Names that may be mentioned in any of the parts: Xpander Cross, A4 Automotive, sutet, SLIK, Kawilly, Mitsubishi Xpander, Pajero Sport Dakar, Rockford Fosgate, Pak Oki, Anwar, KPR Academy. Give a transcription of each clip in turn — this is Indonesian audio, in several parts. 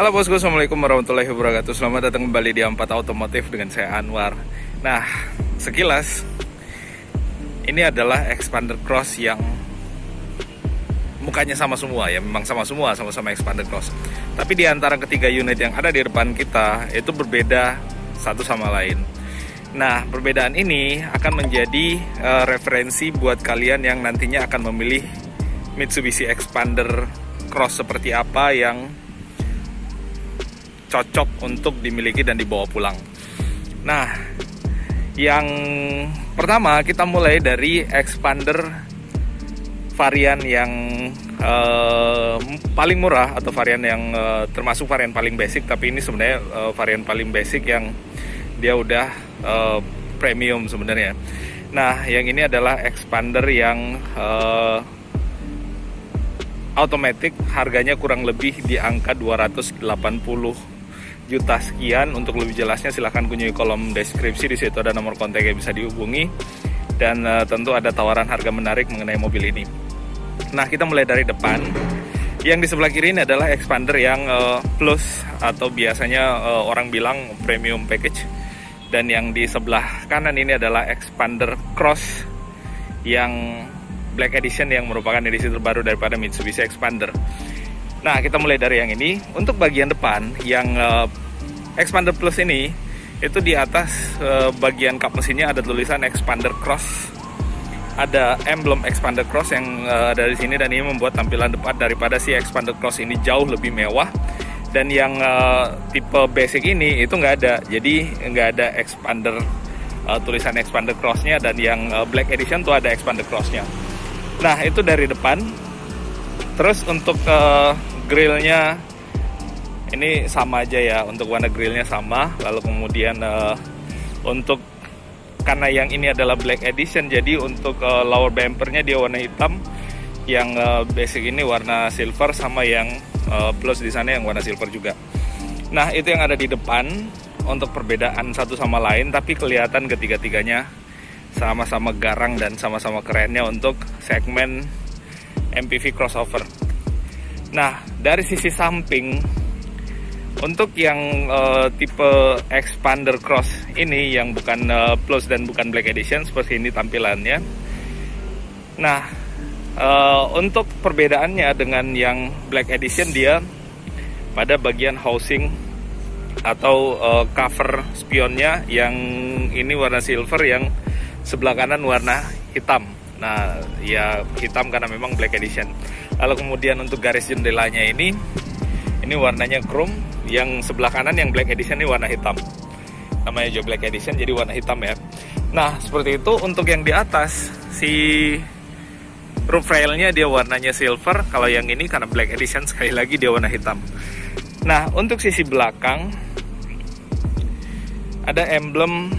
Halo bosku, assalamualaikum warahmatullahi wabarakatuh. Selamat datang kembali di A4 Automotive dengan saya Anwar. Nah, sekilas ini adalah Xpander Cross yang mukanya sama semua ya, memang sama semua, sama-sama Xpander Cross. Tapi di antara ketiga unit yang ada di depan kita itu berbeda satu sama lain. Nah, perbedaan ini akan menjadi referensi buat kalian yang nantinya akan memilih Mitsubishi Xpander Cross seperti apa yang cocok untuk dimiliki dan dibawa pulang. Nah, yang pertama kita mulai dari Xpander varian yang paling murah atau varian yang termasuk varian paling basic, tapi ini sebenarnya varian paling basic yang dia udah premium sebenarnya. Nah, yang ini adalah Xpander yang automatic, harganya kurang lebih di angka 280 juta sekian. Untuk lebih jelasnya silahkan kunjungi kolom deskripsi, di situ ada nomor kontak yang bisa dihubungi dan tentu ada tawaran harga menarik mengenai mobil ini. Nah, kita mulai dari depan. Yang di sebelah kiri ini adalah Xpander yang plus atau biasanya orang bilang premium package, dan yang di sebelah kanan ini adalah Xpander Cross yang Black Edition yang merupakan edisi terbaru daripada Mitsubishi Xpander. Nah, kita mulai dari yang ini. Untuk bagian depan, yang Xpander Plus ini, itu di atas bagian kap mesinnya ada tulisan Xpander Cross. Ada emblem Xpander Cross yang ada di sini, dan ini membuat tampilan depan daripada si Xpander Cross ini jauh lebih mewah. Dan yang tipe basic ini itu nggak ada, jadi nggak ada Xpander tulisan Xpander Cross-nya, dan yang Black Edition tuh ada Xpander Cross-nya. Nah, itu dari depan. Terus untuk grillnya ini sama aja ya, untuk warna grillnya sama. Lalu kemudian untuk, karena yang ini adalah Black Edition, jadi untuk lower bumpernya dia warna hitam, yang basic ini warna silver, sama yang plus di sana yang warna silver juga. Nah, itu yang ada di depan untuk perbedaan satu sama lain, tapi kelihatan ketiga-tiganya sama-sama garang dan sama-sama kerennya untuk segmen MPV crossover. Nah, dari sisi samping, untuk yang tipe Xpander Cross ini yang bukan Plus dan bukan Black Edition, seperti ini tampilannya. Nah, untuk perbedaannya dengan yang Black Edition, dia pada bagian housing atau cover spionnya, yang ini warna silver, yang sebelah kanan warna hitam. Nah, ya hitam karena memang Black Edition. Lalu kemudian untuk garis jendelanya ini warnanya chrome. Yang sebelah kanan yang Black Edition ini warna hitam. Namanya juga Black Edition, jadi warna hitam ya. Nah, seperti itu. Untuk yang di atas, si roof railnya dia warnanya silver. Kalau yang ini karena Black Edition, sekali lagi dia warna hitam. Nah, untuk sisi belakang, ada emblem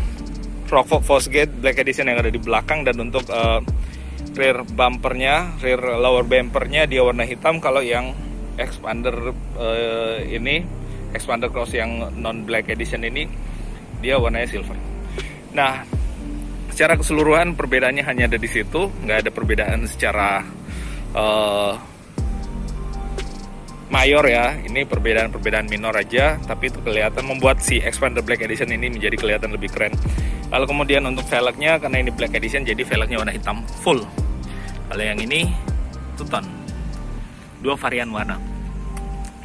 Rockford Fosgate Black Edition yang ada di belakang, dan untuk rear bumpernya, rear lower bumpernya dia warna hitam. Kalau yang Xpander ini, Xpander Cross yang non Black Edition ini, dia warnanya silver. Nah, secara keseluruhan perbedaannya hanya ada di situ, nggak ada perbedaan secara mayor ya. Ini perbedaan-perbedaan minor aja, tapi itu kelihatan membuat si Xpander Black Edition ini menjadi kelihatan lebih keren. Lalu kemudian untuk velgnya, karena ini Black Edition, jadi velgnya warna hitam full. Kalau yang ini two-tone, dua varian warna.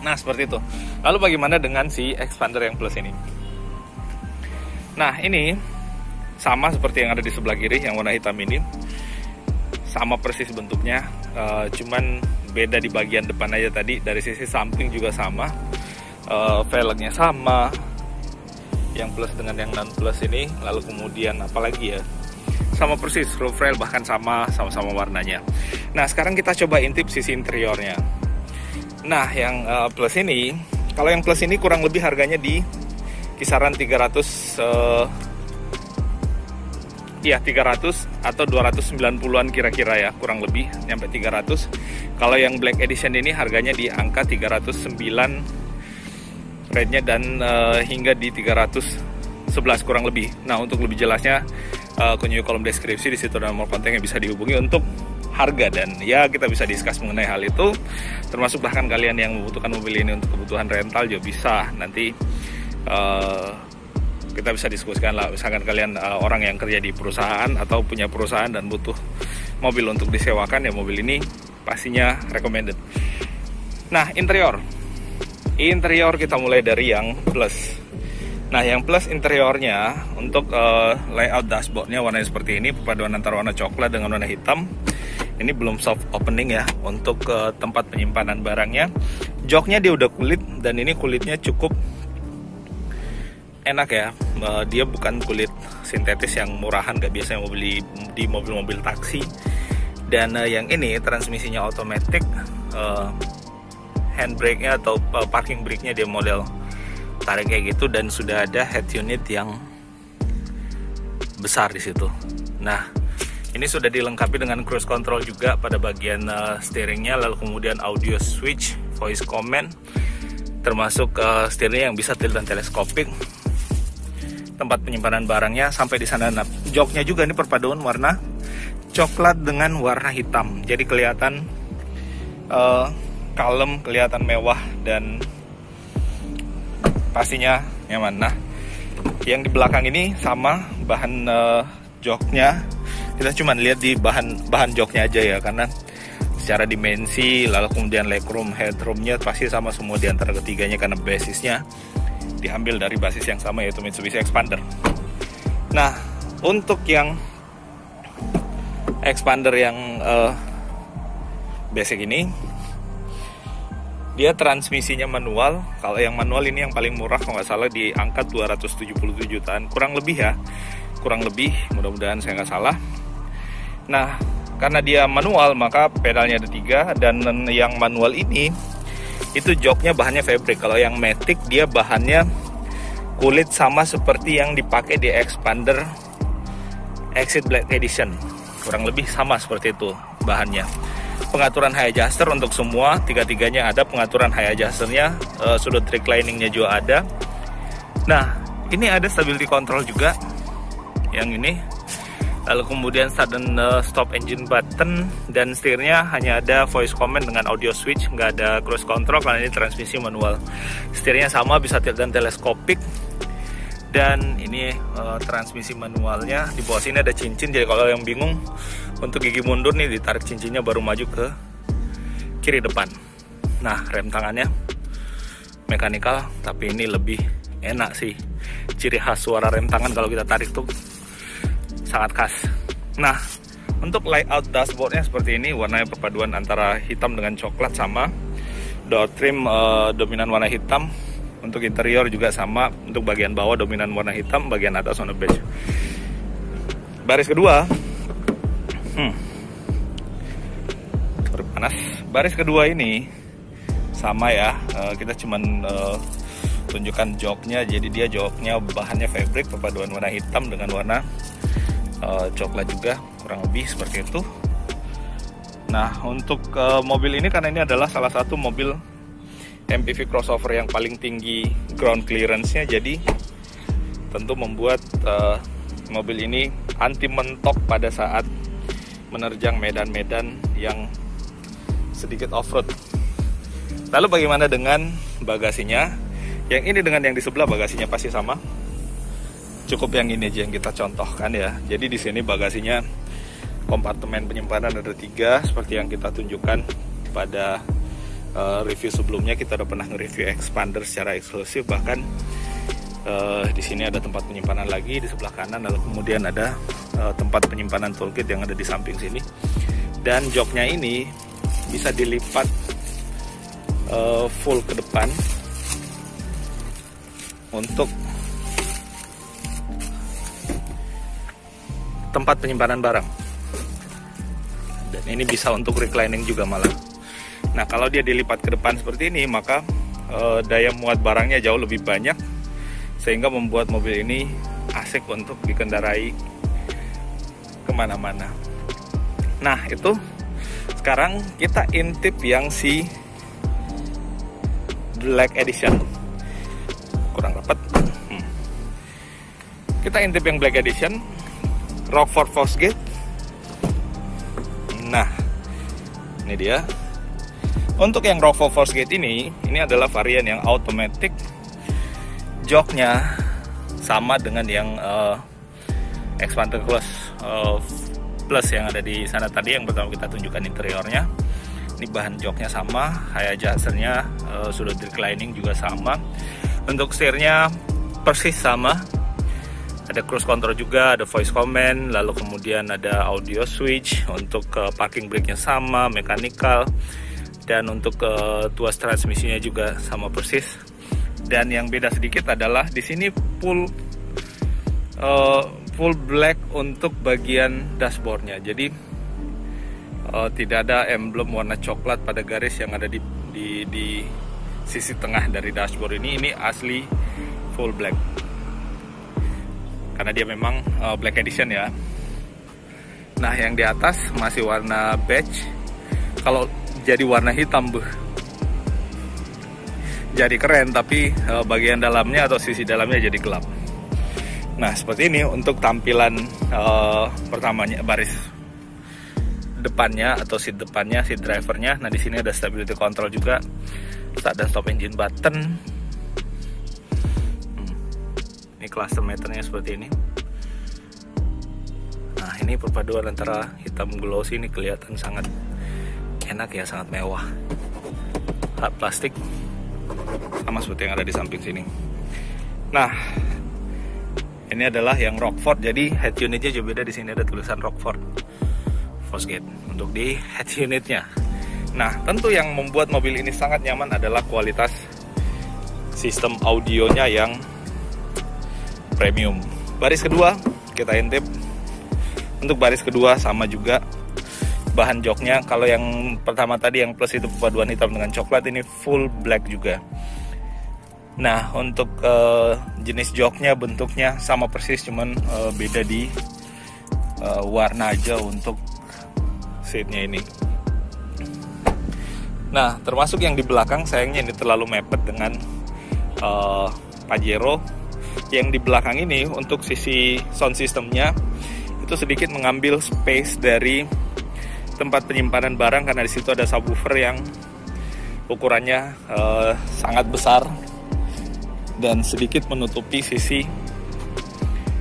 Nah, seperti itu. Lalu bagaimana dengan si Xpander yang Plus ini? Nah, ini sama seperti yang ada di sebelah kiri yang warna hitam ini, sama persis bentuknya, cuman beda di bagian depan aja. Tadi dari sisi samping juga sama, velgnya sama yang Plus dengan yang non Plus ini. Lalu kemudian apalagi ya, sama persis, roof rail bahkan sama-sama warnanya. Nah, sekarang kita coba intip sisi interiornya. Nah, yang Plus ini, kalau yang Plus ini kurang lebih harganya di kisaran 300 atau 290-an kira-kira ya, kurang lebih nyampe 300. Kalau yang Black Edition ini harganya di angka 309 rate-nya, dan hingga di 311 kurang lebih. Nah, untuk lebih jelasnya kunjungi kolom deskripsi, di situ ada nomor kontak yang bisa dihubungi untuk harga, dan ya kita bisa discuss mengenai hal itu, termasuk bahkan kalian yang membutuhkan mobil ini untuk kebutuhan rental juga bisa. Nanti kita bisa diskusikan lah, misalkan kalian orang yang kerja di perusahaan atau punya perusahaan dan butuh mobil untuk disewakan, ya mobil ini pastinya recommended. Nah, interior kita mulai dari yang plus. Nah, yang plus interiornya untuk layout dashboardnya warnanya seperti ini, perpaduan antara warna coklat dengan warna hitam. Ini belum soft opening ya untuk tempat penyimpanan barangnya. Joknya dia udah kulit, dan ini kulitnya cukup enak ya, dia bukan kulit sintetis yang murahan gak biasanya mau beli di mobil-mobil taksi. Dan yang ini transmisinya otomatis, handbrake-nya atau parking brake-nya dia model tarik kayak gitu, dan sudah ada head unit yang besar di situ. Nah, ini sudah dilengkapi dengan cruise control juga pada bagian steering-nya, lalu kemudian audio switch, voice command, termasuk steering yang bisa tilt dan teleskopik. Tempat penyimpanan barangnya sampai di sana. Nah, joknya juga ini perpaduan warna coklat dengan warna hitam, jadi kelihatan kalem, kelihatan mewah, dan pastinya nyaman. Nah, yang di belakang ini sama bahan joknya, kita cuma lihat di bahan joknya aja ya, karena secara dimensi lalu kemudian legroom, headroomnya pasti sama semua di antara ketiganya, karena basisnya diambil dari basis yang sama, yaitu Mitsubishi Xpander. Nah, untuk yang Xpander yang basic ini, dia transmisinya manual. Kalau yang manual ini yang paling murah kalau nggak salah di angka 277 jutaan kurang lebih ya, kurang lebih, mudah-mudahan saya nggak salah. Nah, karena dia manual maka pedalnya ada 3, dan yang manual ini itu joknya bahannya fabric. Kalau yang matic dia bahannya kulit, sama seperti yang dipakai di Xpander Exit Black Edition, kurang lebih sama seperti itu bahannya. Pengaturan high adjuster untuk semua, tiga-tiganya ada pengaturan high adjusternya, sudut recliningnya juga ada. Nah, ini ada stability control juga yang ini, lalu kemudian start dan stop engine button, dan setirnya hanya ada voice command dengan audio switch, nggak ada cruise control karena ini transmisi manual. Setirnya sama, bisa tilt dan teleskopik, dan ini transmisi manualnya. Di bawah sini ada cincin, jadi kalau yang bingung untuk gigi mundur nih ditarik cincinnya baru maju ke kiri depan. Nah, rem tangannya mekanikal, tapi ini lebih enak sih, ciri khas suara rem tangan kalau kita tarik tuh sangat khas. Nah, untuk layout dashboardnya seperti ini, warnanya perpaduan antara hitam dengan coklat sama. Door trim dominan warna hitam, untuk interior juga sama, untuk bagian bawah dominan warna hitam, bagian atas warna beige. Baris kedua, panas. Baris kedua ini sama ya, kita cuman tunjukkan joknya. Jadi dia joknya bahannya fabric, perpaduan warna hitam dengan warna coklat juga, kurang lebih seperti itu. Nah, untuk mobil ini, karena ini adalah salah satu mobil MPV crossover yang paling tinggi ground clearance-nya, jadi tentu membuat mobil ini anti mentok pada saat menerjang medan-medan yang sedikit off-road. Lalu bagaimana dengan bagasinya? Yang ini dengan yang di sebelah bagasinya pasti sama. Cukup yang ini aja yang kita contohkan ya. Jadi di sini bagasinya kompartemen penyimpanan ada 3, seperti yang kita tunjukkan pada review sebelumnya. Kita udah pernah nge-review Xpander secara eksklusif, bahkan di sini ada tempat penyimpanan lagi di sebelah kanan, lalu kemudian ada tempat penyimpanan toolkit yang ada di samping sini. Dan joknya ini bisa dilipat full ke depan untuk tempat penyimpanan barang, dan ini bisa untuk reclining juga malah. Nah, kalau dia dilipat ke depan seperti ini, maka daya muat barangnya jauh lebih banyak, sehingga membuat mobil ini asik untuk dikendarai kemana-mana. Nah, itu sekarang kita intip yang si Black Edition, kurang rapat. Kita intip yang Black Edition Rockford Fosgate. Nah, Ini dia. Untuk yang Rockford Fosgate ini adalah varian yang automatic. Joknya sama dengan yang Xpander Cross Plus yang ada di sana tadi, yang pertama kita tunjukkan interiornya. Ini bahan joknya sama, high adjusternya, sudut reclining juga sama. Untuk setirnya persis sama. Ada cruise control juga, ada voice command, lalu kemudian ada audio switch. Untuk parking brake-nya sama, mechanical. Dan untuk tuas transmisinya juga sama persis. Dan yang beda sedikit adalah di sini full black untuk bagian dashboardnya, jadi tidak ada emblem warna coklat pada garis yang ada di sisi tengah dari dashboard ini asli full black karena dia memang black edition ya. Nah, yang di atas masih warna beige, kalau jadi warna hitam jadi keren, tapi bagian dalamnya atau sisi dalamnya jadi gelap. Nah, seperti ini untuk tampilan pertamanya, baris depannya atau seat depannya, seat drivernya. Nah, di sini ada stability control juga, start dan stop engine button. Ini cluster meternya seperti ini. Nah, ini perpaduan antara hitam glossy, ini kelihatan sangat enak ya, sangat mewah. Hard plastik sama seperti yang ada di samping sini. Nah, ini adalah yang Rockford, jadi head unitnya juga beda. Di sini ada tulisan Rockford Fosgate untuk di head unitnya. Nah, tentu yang membuat mobil ini sangat nyaman adalah kualitas sistem audionya yang premium. Baris kedua kita intip. Untuk baris kedua sama juga bahan joknya. Kalau yang pertama tadi yang plus itu perpaduan hitam dengan coklat, ini full black juga. Nah, untuk jenis joknya bentuknya sama persis, cuman beda di warna aja untuk seatnya ini. Nah, termasuk yang di belakang, sayangnya ini terlalu mepet dengan Pajero. Yang di belakang ini untuk sisi sound systemnya itu sedikit mengambil space dari tempat penyimpanan barang karena di situ ada subwoofer yang ukurannya sangat besar dan sedikit menutupi sisi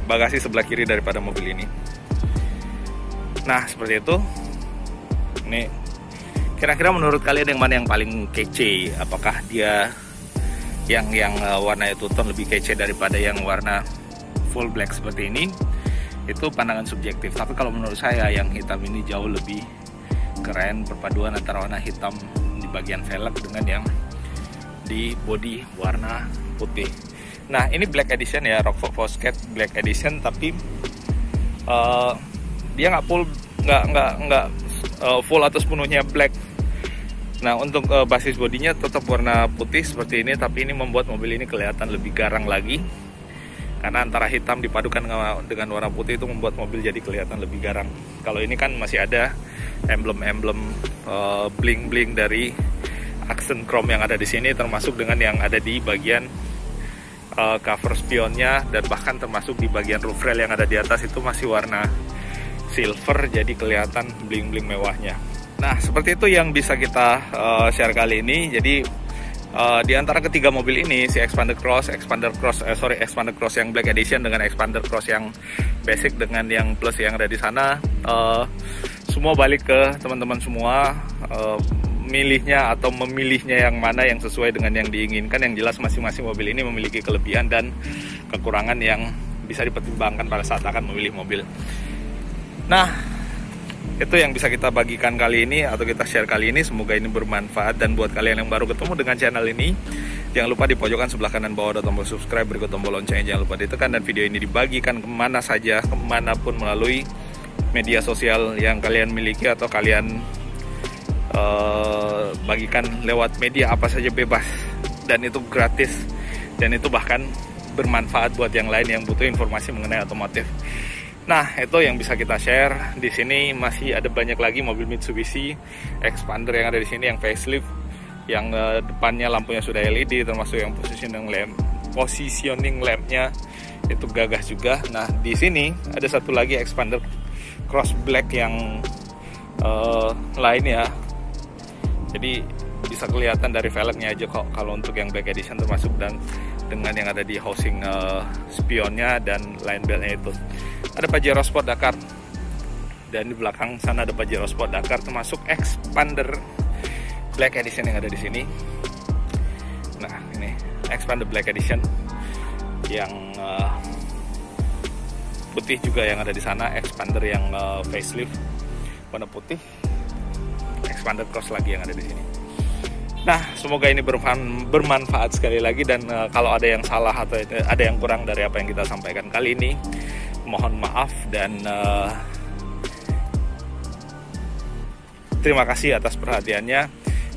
bagasi sebelah kiri daripada mobil ini. Nah, seperti itu. Ini kira-kira menurut kalian yang mana yang paling kece? Apakah dia yang warna itu tone lebih kece daripada yang warna full black seperti ini? Itu pandangan subjektif, tapi kalau menurut saya yang hitam ini jauh lebih keren, perpaduan antara warna hitam di bagian velg dengan yang di body warna putih. Nah, ini black edition ya, Rockford Fosgate black edition, tapi dia nggak full atau sepenuhnya black. Nah, untuk basis bodinya tetap warna putih seperti ini, tapi ini membuat mobil ini kelihatan lebih garang lagi karena antara hitam dipadukan dengan warna putih itu membuat mobil jadi kelihatan lebih garang. Kalau ini kan masih ada emblem-emblem bling-bling dari aksen chrome yang ada di sini, termasuk dengan yang ada di bagian cover spionnya, dan bahkan termasuk di bagian roof rail yang ada di atas itu masih warna silver, jadi kelihatan bling-bling mewahnya. Nah, seperti itu yang bisa kita share kali ini. Jadi di antara ketiga mobil ini, si Xpander Cross yang Black Edition dengan Xpander Cross yang Basic dengan yang Plus yang ada di sana, semua balik ke teman-teman semua. Milihnya atau memilihnya yang mana yang sesuai dengan yang diinginkan. Yang jelas masing-masing mobil ini memiliki kelebihan dan kekurangan yang bisa dipertimbangkan pada saat akan memilih mobil. Nah, itu yang bisa kita bagikan kali ini atau kita share kali ini. Semoga ini bermanfaat, dan buat kalian yang baru ketemu dengan channel ini, jangan lupa di pojokan sebelah kanan bawah ada tombol subscribe, berikut tombol loncengnya jangan lupa ditekan, dan video ini dibagikan kemana saja, kemanapun melalui media sosial yang kalian miliki atau kalian bagikan lewat media apa saja, bebas, dan itu gratis, dan itu bahkan bermanfaat buat yang lain yang butuh informasi mengenai otomotif. Nah, itu yang bisa kita share di sini. Masih ada banyak lagi mobil Mitsubishi Xpander yang ada di sini, yang facelift, yang depannya lampunya sudah LED, termasuk yang positioning lampnya itu gagah juga. Nah, di sini ada satu lagi Xpander Cross Black yang lain ya, Jadi bisa kelihatan dari velgnya aja kok kalau untuk yang Black Edition, termasuk dan dengan yang ada di housing spionnya dan line beltnya itu. Ada Pajero Sport Dakar, dan di belakang sana ada Pajero Sport Dakar, termasuk Xpander Black Edition yang ada di sini. Nah, ini Xpander Black Edition yang putih juga yang ada di sana, Xpander yang facelift warna putih, Xpander Cross lagi yang ada di sini. Nah, semoga ini bermanfaat sekali lagi, dan kalau ada yang salah atau ada yang kurang dari apa yang kita sampaikan kali ini, mohon maaf, dan terima kasih atas perhatiannya.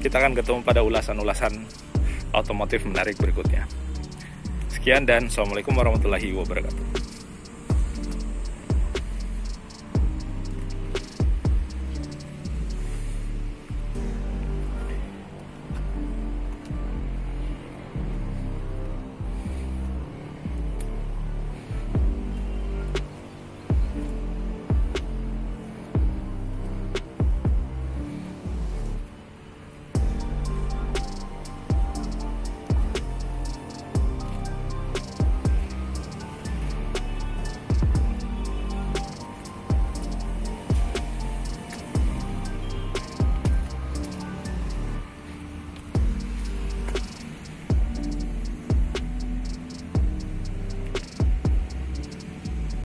Kita akan ketemu pada ulasan-ulasan otomotif menarik berikutnya. Sekian dan Assalamualaikum warahmatullahi wabarakatuh.